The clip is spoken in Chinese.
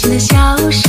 心的消失。